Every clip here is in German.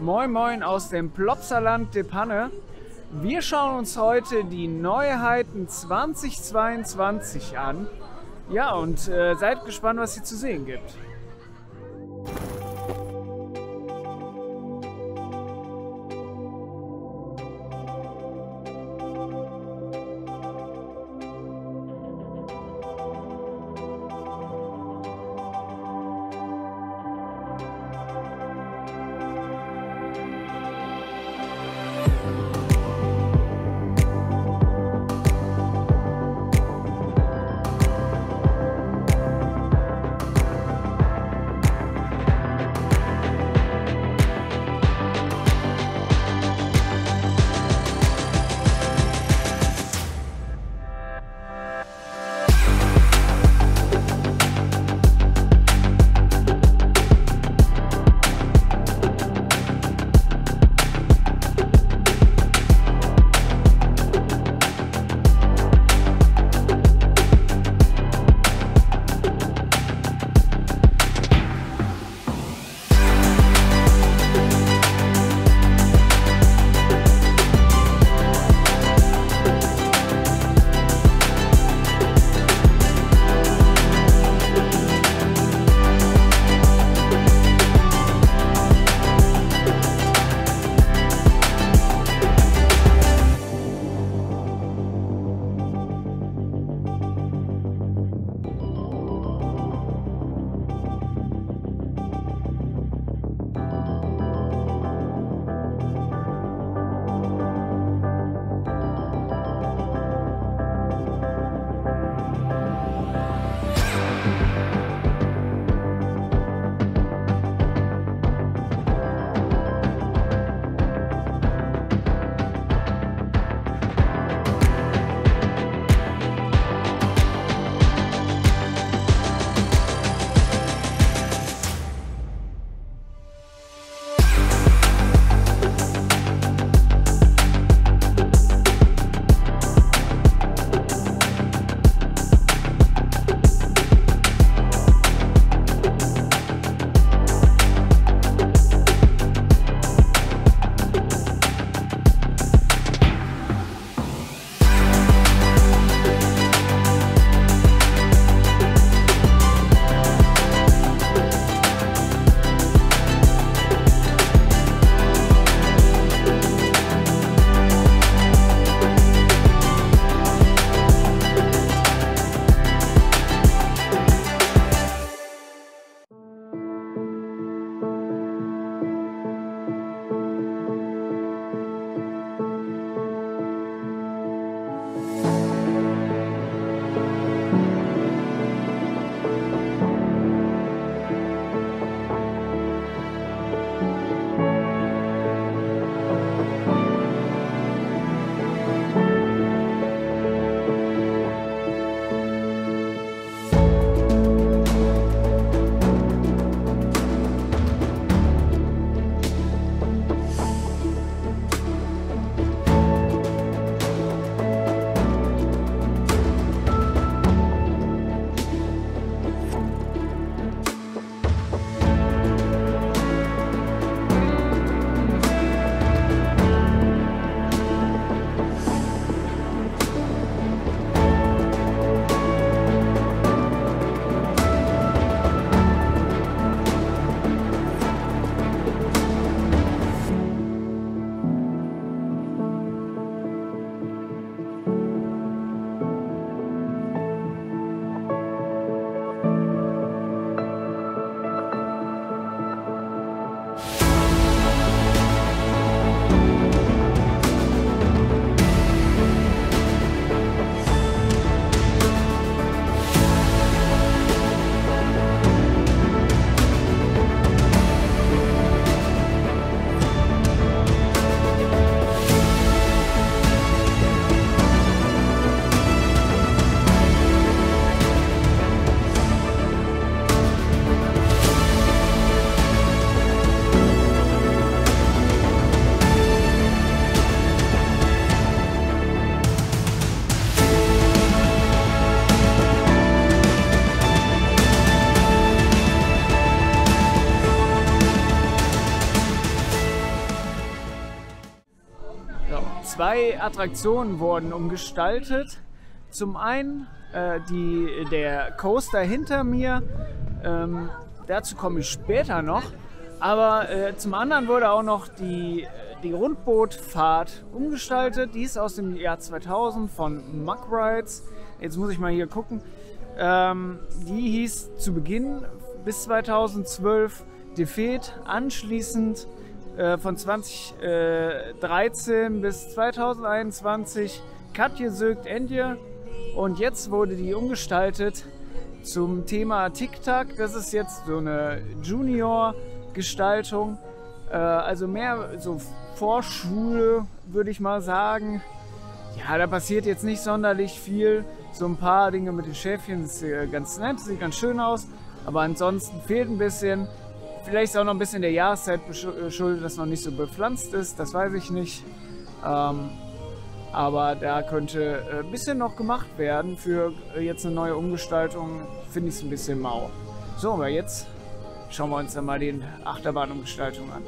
Moin Moin aus dem Plopsaland de Panne. Wir schauen uns heute die Neuheiten 2022 an. Ja, und seid gespannt, was hier zu sehen gibt. Zwei Attraktionen wurden umgestaltet. Zum einen der Coaster hinter mir, dazu komme ich später noch. Aber zum anderen wurde auch noch die Rundbootfahrt umgestaltet. Die ist aus dem Jahr 2000 von Mackrides. Jetzt muss ich mal hier gucken. Die hieß zu Beginn bis 2012 Defeat, anschließend von 2013 bis 2021 Kaatje zoekt Eendje, und jetzt wurde die umgestaltet zum Thema Tic-Tac. Das ist jetzt so eine Junior-Gestaltung, also mehr so Vorschule, würde ich mal sagen. Ja, da passiert jetzt nicht sonderlich viel. So ein paar Dinge mit den Schäfchen, das ist ganz nett, sieht ganz schön aus, aber ansonsten fehlt ein bisschen. Vielleicht ist auch noch ein bisschen der Jahreszeit schuld, dass noch nicht so bepflanzt ist, das weiß ich nicht. Aber da könnte ein bisschen noch gemacht werden. Für jetzt eine neue Umgestaltung finde ich es ein bisschen mau. So, aber jetzt schauen wir uns dann mal die Achterbahnumgestaltung an.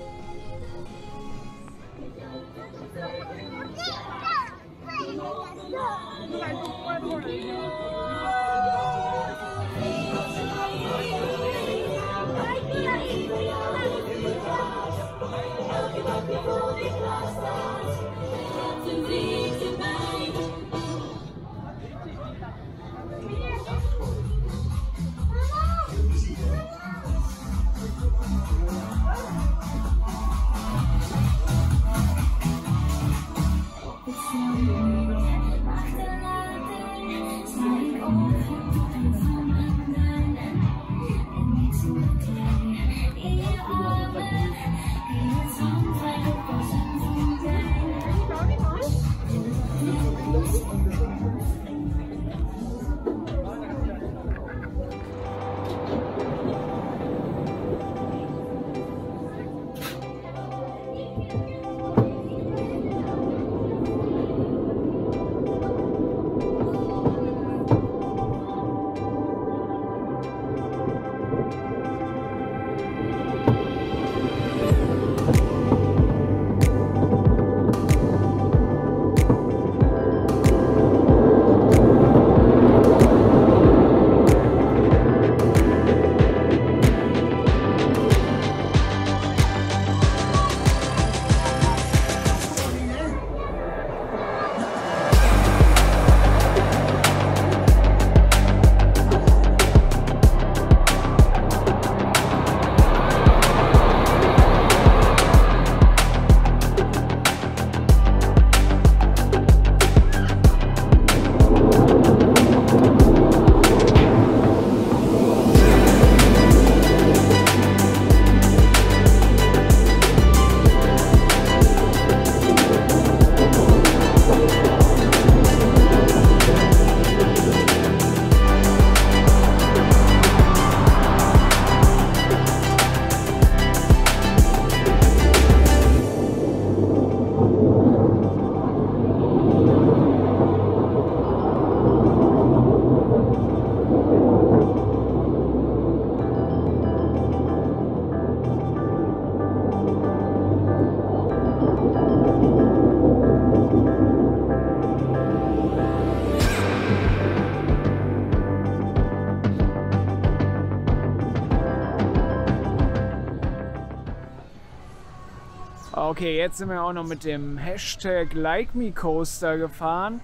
Okay, jetzt sind wir auch noch mit dem Hashtag LikeMeCoaster gefahren.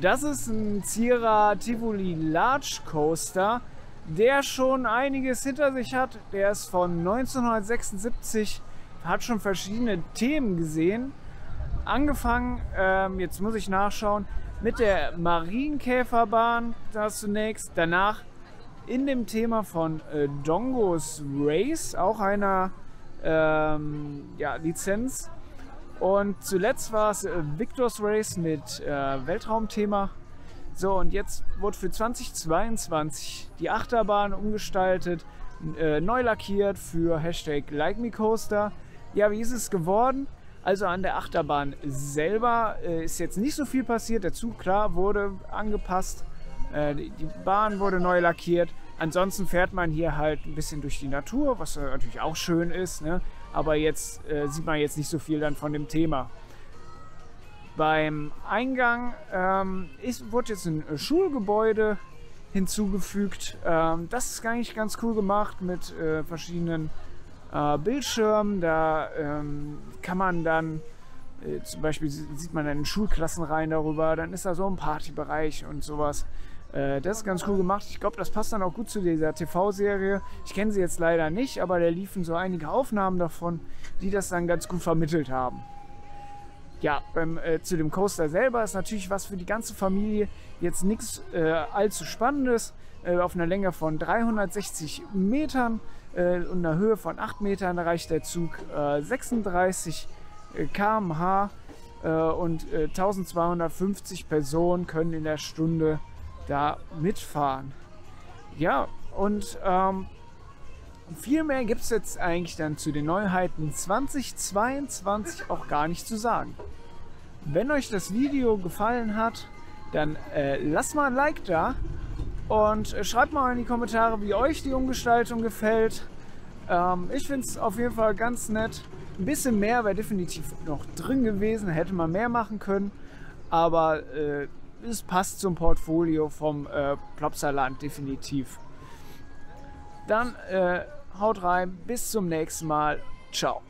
Das ist ein Zierer Tivoli Large Coaster, der schon einiges hinter sich hat. Der ist von 1976, hat schon verschiedene Themen gesehen. Angefangen, jetzt muss ich nachschauen, mit der Marienkäferbahn das zunächst. Danach in dem Thema von Dongo's Race, auch einer ja, Lizenz, und zuletzt war es Victor's Race mit Weltraumthema. So, und jetzt wurde für 2022 die Achterbahn umgestaltet, neu lackiert für Hashtag LikeMeCoaster. Ja, wie ist es geworden? Also an der Achterbahn selber ist jetzt nicht so viel passiert. Der Zug, klar, wurde angepasst, die Bahn wurde neu lackiert. Ansonsten fährt man hier halt ein bisschen durch die Natur, was natürlich auch schön ist, ne? Aber jetzt sieht man jetzt nicht so viel dann von dem Thema. Beim Eingang wurde jetzt ein Schulgebäude hinzugefügt. Das ist eigentlich ganz cool gemacht mit verschiedenen Bildschirmen. Da kann man dann, zum Beispiel sieht man dann Schulklassenreihen darüber, dann ist da so ein Partybereich und sowas. Das ist ganz cool gemacht. Ich glaube, das passt dann auch gut zu dieser TV-Serie. Ich kenne sie jetzt leider nicht, aber da liefen so einige Aufnahmen davon, die das dann ganz gut vermittelt haben. Ja, zu dem Coaster selber ist natürlich was für die ganze Familie, jetzt nichts allzu Spannendes. Auf einer Länge von 360 Metern und einer Höhe von 8 Metern erreicht der Zug 36 km/h und 1250 Personen können in der Stunde da mitfahren. Ja, und viel mehr gibt es jetzt eigentlich dann zu den Neuheiten 2022 auch gar nicht zu sagen. Wenn euch das Video gefallen hat, dann lasst mal ein Like da und schreibt mal in die Kommentare, wie euch die Umgestaltung gefällt. Ich finde es auf jeden Fall ganz nett. Ein bisschen mehr wäre definitiv noch drin gewesen, hätte man mehr machen können, aber es passt zum Portfolio vom Plopsaland definitiv. Dann haut rein, bis zum nächsten Mal. Ciao.